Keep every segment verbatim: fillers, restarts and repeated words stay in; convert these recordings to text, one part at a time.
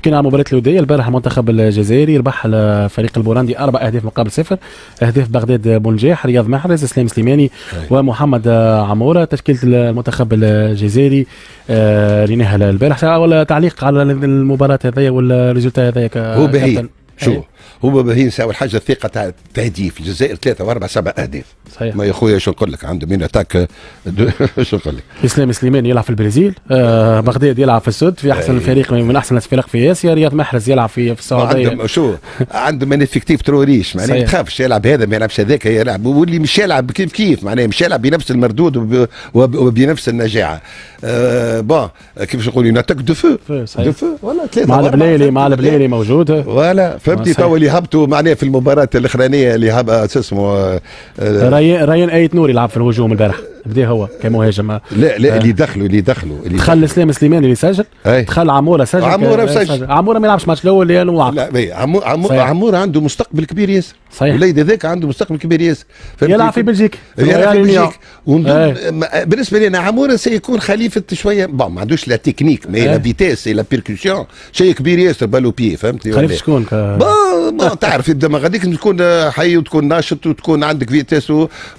حكينا على المباراه الوديه البارح. المنتخب الجزائري ربح على فريق البولندي اربع اهداف مقابل صفر، اهداف بغداد بونجاح، رياض محرز، اسلام سليماني ومحمد عموره. تشكيله المنتخب الجزائري ريناها البارح، ولا تعليق على المباراه هذيا ولا الريزلت هذاك؟ هو باهي، شوف هو باهي نساوي الحاجه الثقه تاع التهديف. الجزائر ثلاثه واربع سبع اهداف، صحيح. ما يا خويا شو نقول لك، عنده مين اتاك شو نقول لك. اسلام سليماني يلعب في البرازيل، آه بغداد يلعب في السود في احسن الفريق من احسن الفرق في اسيا، رياض محرز يلعب في السعوديه. عنده شو عنده من افكتيف تروريش، معناها ما تخافش، يلعب هذا ما يلعبش هذاك، يلعب واللي مش يلعب كيف كيف، معناها مش يلعب بنفس المردود وب... وب... وبنفس النجاعه. آه بون كيفاش نقولوا ناتاك دو فو دو فو ولا ثلاثه مع البلالي، مع البلالي موجود ولا فهمتي تو اللي هبطوا معناها في المباراه الاخرانيه اللي هب اسمه ريان ايت نوري لعب في الهجوم البارح، بدا هو كمهاجم. لا لا اللي دخلوا اللي دخلوا اللي دخل اسلام سليماني اللي سجل، دخل عموره سجل. عموره سجل، عموره ما يلعبش الماتش الاول لانه وعق. لا عموره عنده مستقبل كبير ياسر، صحيح. الوليد هذاك عنده مستقبل كبير ياسر، يلعب في بلجيكا، يلعب في بلجيكا. بالنسبه لي انا عموره سيكون خليفه شويه، بون ما عندوش لا تكنيك، ما هي لا فيتيس لا بيركوسيون، شيء كبير ياسر بالو بي، فهمتي؟ خليفه شكون؟ ما تعرف يبدا ما غاديك تكون حي وتكون ناشط وتكون عندك فيتيس،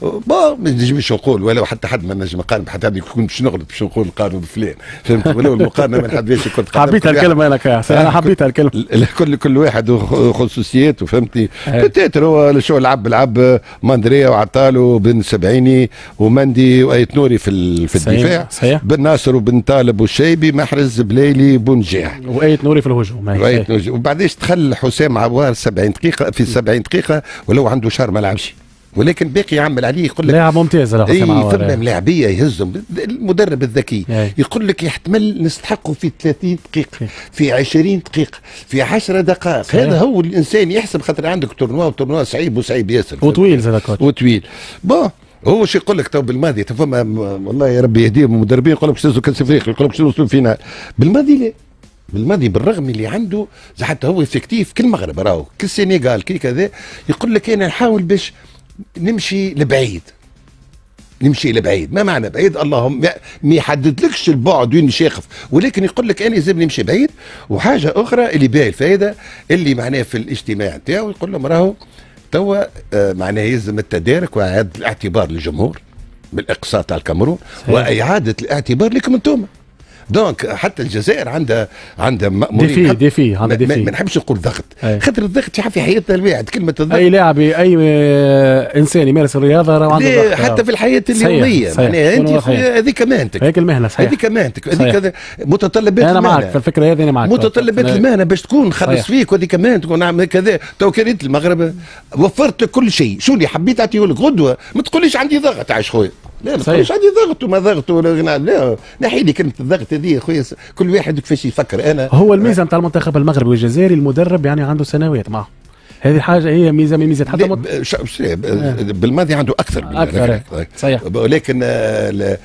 ما نجمش نقول ولو حتى حد ما نجم نقارن بحد، هذا يكون باش نغلط باش نقول نقارن بفلان، فهمت؟ ولو المقارنه ما نحبهاش. كنت حبيت هالكلمه انا، انا حبيت هالكلمه. كل كل واحد وخصوصياته، فهمتي؟ بتاتر هو شو لعب لعب ماندريا وعطال وبن سبعيني ومندي وايت نوري في في الدفاع، صحيح. بن ناصر وبن طالب والشيبي، محرز، بلايلي، بونجاح، وايت نوري في الهجوم. وايت نوري وبعديش دخل حسام عوار سبعين دقيقه في سبعين دقيقه، ولو عنده شهر ما لعبش، ولكن باقي يعمل عليه. يقول لك لاعب ممتاز، لا فما ملاعبيه يهزهم. المدرب الذكي أي. يقول لك يحتمل نستحقه في ثلاثين دقيقه، في عشرين دقيقه، في عشر دقائق. هذا هو الانسان يحسب، خاطر عندك تورنوا وتورنوا صعيب وصعيب ياسر وطويل زاد وطويل. بون هو شو يقول لك تو بالماضي، فما والله يا ربي يهديهم المدربين، يقول لك باش تهزوا كاس افريقيا، يقول لك باش نوصلوا الفينال. بالماضي لا، بالماضي بالرغم اللي عنده زي حتى هو افكتيف كالمغرب، راهو كالسينيغال كي كذا، يقول لك انا نحاول باش نمشي لبعيد، نمشي لبعيد. ما معنى بعيد؟ اللهم ما يحددلكش البعد وين شاخف، ولكن يقول لك انا لازم نمشي بعيد. وحاجه اخرى اللي باهي الفائده اللي معناها في الاجتماع نتاعو، يقول لهم راهو توا معناها يلزم التدارك واعاده الاعتبار للجمهور بالاقصاء تاع الكاميرون، واعاده الاعتبار لكم انتم. دونك حتى الجزائر عندها عندها مأمورين، ديفي عندها ديفي. ما نحبش نقول ضغط، خاطر الضغط في حياتنا الواحد، كلمة الضغط أي لاعب أي إنسان يمارس الرياضة راه عنده ضغط، حتى في الحياة اليومية. معناها أنت هذيك مهنتك، هذيك المهنة، صحيح، هذيك مهنتك، هذيك متطلبات. أنا معك في الفكرة هذه، أنا معك. متطلبات المهنة باش تكون نخلص فيك، وهذيك مهنتك ونعمل كذا. تو كان أنت المغرب وفرت لك كل شيء، شو اللي حبيت أعطيهولك غدوة، ما تقوليش عندي ضغط. عايش خويا، لا ما تقوليش عندي ضغط وما ضغط ولا غنى، لا نحي لي كلمة الضغط هذه يا خويا. كل واحد كيفاش يفكر. انا هو الميزة نتاع المنتخب المغربي والجزائري المدرب يعني عنده سنوات معه، هذه حاجة هي ميزة من ميزات حتى مت... ش... ش... بالماضي عنده أكثر، أكثر صحيح. ولكن ل...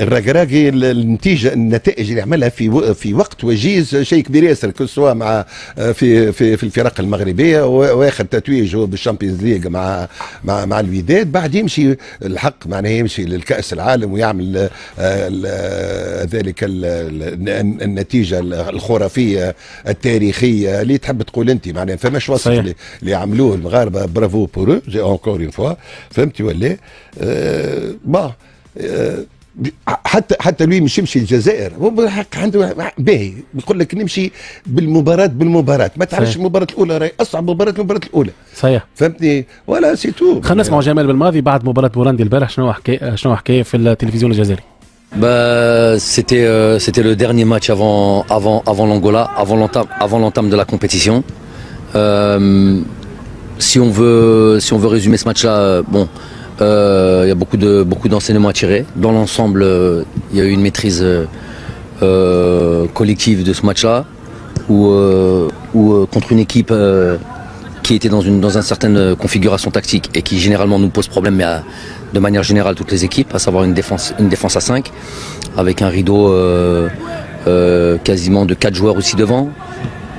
الركراكي النتيجه النتائج اللي عملها في في وقت وجيز شيء كبير ياسر، كل سواء مع في في في الفرق المغربيه، واخر تتويج هو بالشامبيونز ليغ مع مع مع الوداد. بعد يمشي الحق معناها يمشي للكاس العالم ويعمل ذلك النتيجه الخرافيه التاريخيه اللي تحب تقول انت، معناها فماش وصف اللي عملوه المغاربه. برافو بور زي اونكور اون فوا، فهمتي ولا؟ با حتى حتى لوي مش يمشي الجزائر، هو بالحق عنده باهي. يقول لك نمشي بالمباراه بالمباراه، ما تعرفش المباراه الاولى راهي اصعب مباراه، المباراه الاولى صحيح، فهمتني ولا سي تو. خلينا نسمعوا جمال بالماضي بعد مباراه بولندي البارح، شنو حكى شنو حكى في التلفزيون الجزائري. Bah, c'était euh, c'était le dernier match avant avant avant l'Angola, avant l'entame avant l'entame de la compétition. Euh, si on veut si on veut résumer ce match là, bon. Il euh, y a beaucoup de beaucoup d'enseignements à tirer. Dans l'ensemble, il euh, y a eu une maîtrise euh, collective de ce match-là, où, euh, où euh, contre une équipe euh, qui était dans une dans une certaine configuration tactique et qui généralement nous pose problème, mais à, de manière générale toutes les équipes, à savoir une défense une défense à cinq, avec un rideau euh, euh, quasiment de quatre joueurs aussi devant.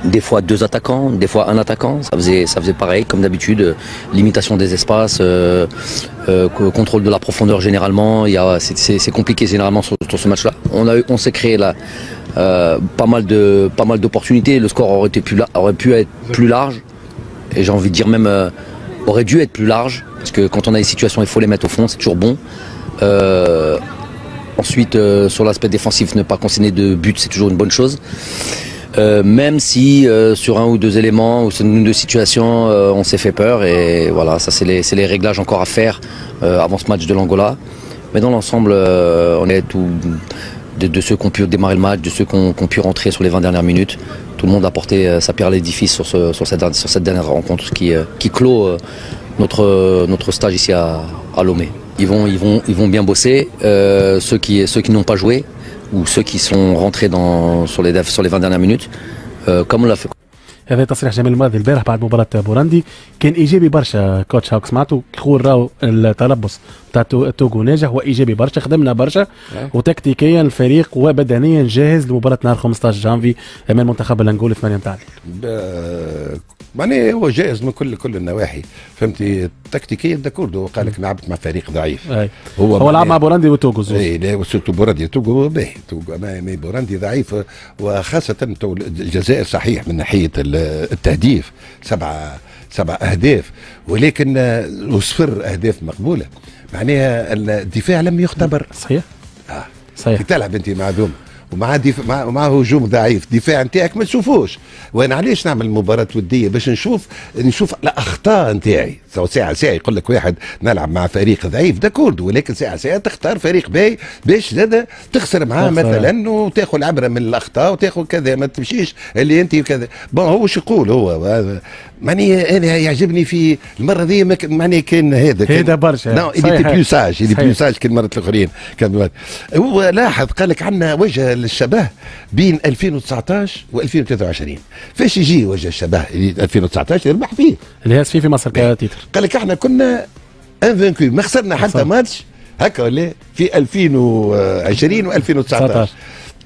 des fois deux attaquants, des fois un attaquant. Ça faisait, ça faisait pareil, comme d'habitude, limitation des espaces, euh, euh, contrôle de la profondeur généralement. C'est compliqué généralement sur, sur ce match-là. On, on s'est créé là, euh, pas mal de, pas mal d'opportunités. Le score aurait été plus, aurait pu être plus large. Et j'ai envie de dire même, euh, aurait dû être plus large. Parce que quand on a des situations, il faut les mettre au fond, c'est toujours bon. Euh, ensuite, euh, sur l'aspect défensif, ne pas concéder de but, c'est toujours une bonne chose. Euh, même si euh, sur un ou deux éléments ou sur une ou deux situations, euh, on s'est fait peur. Et voilà, ça c'est les, les réglages encore à faire euh, avant ce match de l'Angola. Mais dans l'ensemble, euh, on est tout, de, de ceux qui ont pu démarrer le match, de ceux qui ont, qui ont pu rentrer sur les vingt dernières minutes. Tout le monde a porté euh, sa pierre à l'édifice sur, ce, sur, cette, sur cette dernière rencontre qui, euh, qui clôt euh, notre, notre stage ici à, à Lomé. Ils vont, ils, vont, ils vont bien bosser, euh, ceux qui, ceux qui n'ont pas joué ou ceux qui sont rentrés dans, sur, les, sur les vingt dernières minutes, euh, comme on l'a fait. هذا تصريح جمال الماضي البارح بعد مباراة بورندي، كان ايجابي برشا كوتش هاوك سمعته يقول راهو التلبس تاع توغو ناجح وايجابي برشا، خدمنا برشا وتكتيكيا الفريق وبدنيا جاهز لمباراة نهار خمسطاش جانفي امام منتخب الانغولي ثمانية نتاع الليل. معناها هو جاهز من كل كل النواحي، فهمتي؟ تكتيكيا داكوردو قال لك لعبت مع فريق ضعيف. أي. هو هو لعب مع بورندي وتوغو زوج. اي لا وسيرتو بورندي توغو باهي، توغو مي بورندي ضعيف وخاصة الجزائر صحيح من ناحية التهديف سبعة سبعة أهداف ولكن وصفر أهداف مقبولة معناها الدفاع لم يختبر صحيح آه. صحيح تلعب أنت مع ذوم ومع دف... مع... مع هجوم ضعيف دفاع نتاعك ما تشوفوش وانا علاش نعمل مباراه وديه باش نشوف نشوف الاخطاء نتاعي ساعه ساعه يقول لك واحد نلعب مع فريق ضعيف داكورد ولكن ساعه ساعه تختار فريق باهي باش زاد تخسر معاه مثلا وتاخذ العبره من الاخطاء وتاخذ كذا ما تمشيش اللي انت وكذا بون هو واش يقول هو معني انا يعجبني في المره ذي مك... معني كان هذا كان... هذا برشا نو اللي بلو ساج اللي بلو ساج كان مرات الاخرين كان هو لاحظ قال لك عندنا وجه الشبه بين ألفين وتسعطاش و2023 فاش يجي وجه الشبه ألفين وتسعطاش يربح فيه الهاز فيه في مصر كتيتر قال لك احنا كنا انفانكو ما خسرنا حتى ماتش هكا ولا في ألفين وعشرين و2019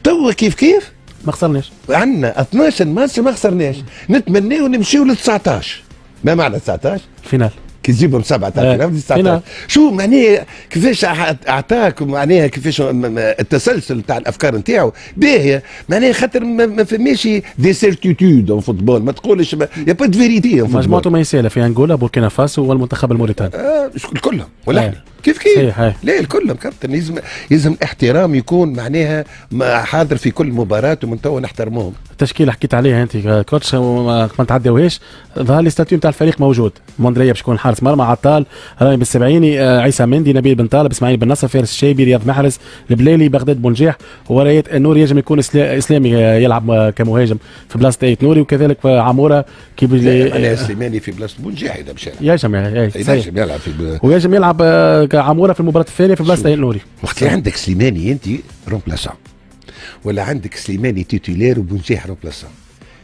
تو كيف كيف ما خسرناش عندنا اثناش ماتش ما خسرناش نتمناو نمشيو ل تسعطاش ما معنى تسعطاش الفينال كي تجيبهم سبعه تاع شو معناها كيفاش اعطاك معناها كيفاش التسلسل تاع الافكار نتاعو باهيه معناها خاطر ما فماش دي سيرتيتود في الفوتبول ما تقولش يا با دو فيريتي مجموعته ما يساله في انغولا بوركينا فاسو والمنتخب الموريتاني آه كلهم ولا كيف كيف لا الكل كابتن يلزم يلزم الاحترام يكون معناها حاضر في كل مباراه ومن توا نحترموهم. التشكيل حكيت عليها انت كوتش ما تعداوهاش ظهر لي ستاتيو نتاع الفريق موجود موندريا باش يكون حارس مرمى عطال رامي بالسبعيني عيسى مندي نبيل بن طالب اسماعيل بن نصر فارس الشايبي رياض محرز البلالي بغداد بونجاح وريات النوري ينجم يكون اسلامي يلعب كمهاجم في بلاصه ايت نوري وكذلك عموره كي معناها سليماني في بلاصه بونجاح اذا مشى ينجم يلعب في وينجم يلعب عموره في المباراه الثانيه في بلاصه نوري وقت اللي عندك سليماني انت رومبلاسون ولا عندك سليماني تيتولير وبنجاح رومبلاسون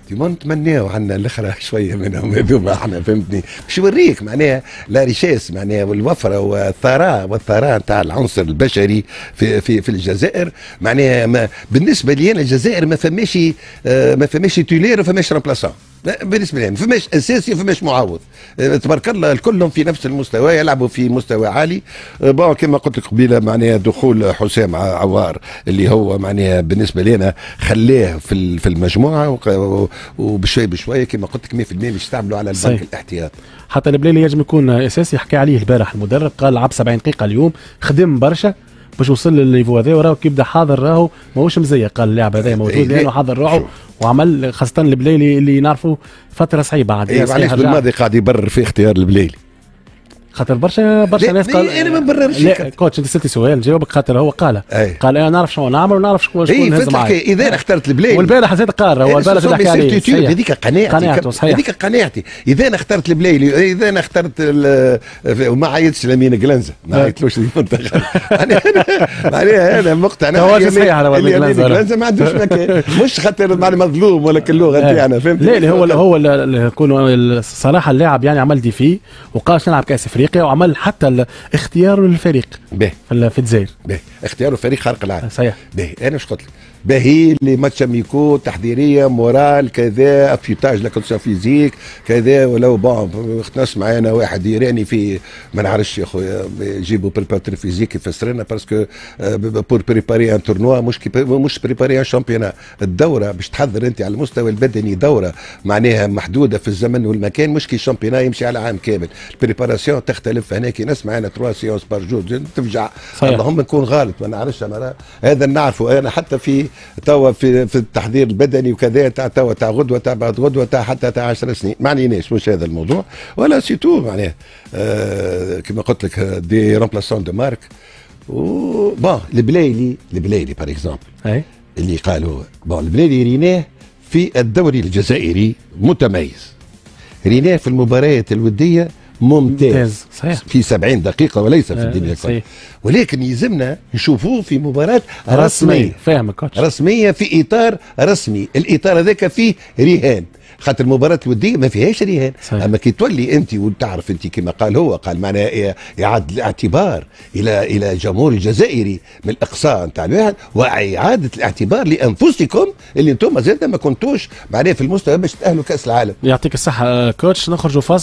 ديما نتمناو عندنا الاخرى شويه منهم هذوما احنا فهمتني باش يوريك معناها لا ريشاس معناها والوفره والثراء والثراء نتاع العنصر البشري في في في الجزائر معناها ما بالنسبه لي انا الجزائر ما فماش آه ما فماش تيتولير وما فماش رومبلاسون بالنسبه لي ما فماش اساسي ما فماش معوض تبارك الله الكلهم في نفس المستوى يلعبوا في مستوى عالي بون كما قلت لك قبيله معناها دخول حسام عوار اللي هو معناها بالنسبه لنا خلاه في المجموعه وبشوي بشويه كما قلت لك مية بالمية باش تعملوا على البنك الاحتياط حتى البلالي يجب يكون اساسي حكى عليه البارح المدرب قال لعب سبعين دقيقه اليوم خدم برشا باش يوصل للنيفو هذا وراهو كيبدا حاضر راهو ماهوش مزيق قال اللاعب هذا موجود لانه حاضر روحه وعمل خاصة البلايلي اللي نعرفوا فترة صعيبة عاد إيه علاش بالماضي قاعد يبرر في اختيار البلايلي خاطر برشا برشا ناس قال انا ما نبررش كوتش انت سالتي سؤال جاوبك خاطر هو قاله قال انا نعرف شنو نعمل ونعرف شكون شكون نهز معايا اذا اخترت البلايلي والبارح زاد قال هو البارح زاد حكى عليه هذيك قناعتي هذيك قناعتي اذا اخترت البلايلي اذا انا اخترت وما عيطتش لامين جلنزه ما عيطتلوش المنتخب معناها انا مقتنع هو صحيح لامين جلنزه ما عندوش مكان مش خاطر مظلوم ولا كلوغ نتاعنا فهمت لا هو هو صراحه اللاعب يعني عمل دي فيه وقال نلعب كاس افريقيا وعمل حتى اختياره للفريق به في الجزائر به اختياره فريق خارق العاده صحيح به انا واش قلت لك باهي اللي ماتش اميكو تحضيريه مورال كذا ابيتاج لاكونسيون فيزيك كذا ولو بون خناش معانا واحد ايراني في ما نعرفش يا خويا يجيبوا بريباراتور فيزيك يفسر لنا باسكو بور بريباري ان تورنوا مش مش بريباري ان شامبيونا. الدوره باش تحضر انت على المستوى البدني دوره معناها محدوده في الزمن والمكان، مش كي شامبيونا يمشي على عام كامل، البريباراسيون تختلف. هناك ناس معانا تروا سيونس بار جور تفجع، اللهم نكون غالط ما نعرفش. هذا نعرفه انا حتى في توا في في التحضير البدني وكذا تاع توا تاع غدوه تاع بعد غدوه تاع حتى تاع عشر سنين، ما عليناش مش هذا الموضوع ولا سيتو معناها. آه كما قلت لك دي رومبلاسون دو مارك و بون البلايلي البلايلي باغ اكزومبل اللي قالوا بون البلايلي ريناه في الدوري الجزائري متميز، ريناه في المباريات الوديه ممتاز, ممتاز. صحيح. في سبعين دقيقة وليس في الدنيا كلها، ولكن يلزمنا نشوفوه في مباراة رسمية. فاهمك كوتش. رسمية في إطار رسمي، الإطار هذاك فيه رهان، خاطر المباراة الودية ما فيهاش رهان. صحيح. أما كي تولي أنت وتعرف أنت كما قال هو قال معناها إعادة الاعتبار إلى إلى الجمهور الجزائري من الإقصاء نتاع الواحد وإعادة الاعتبار لأنفسكم اللي أنتم زادة ما كنتوش معناها في المستوى باش تأهلوا كأس العالم. يعطيك الصحة كوتش، نخرجوا فاصل.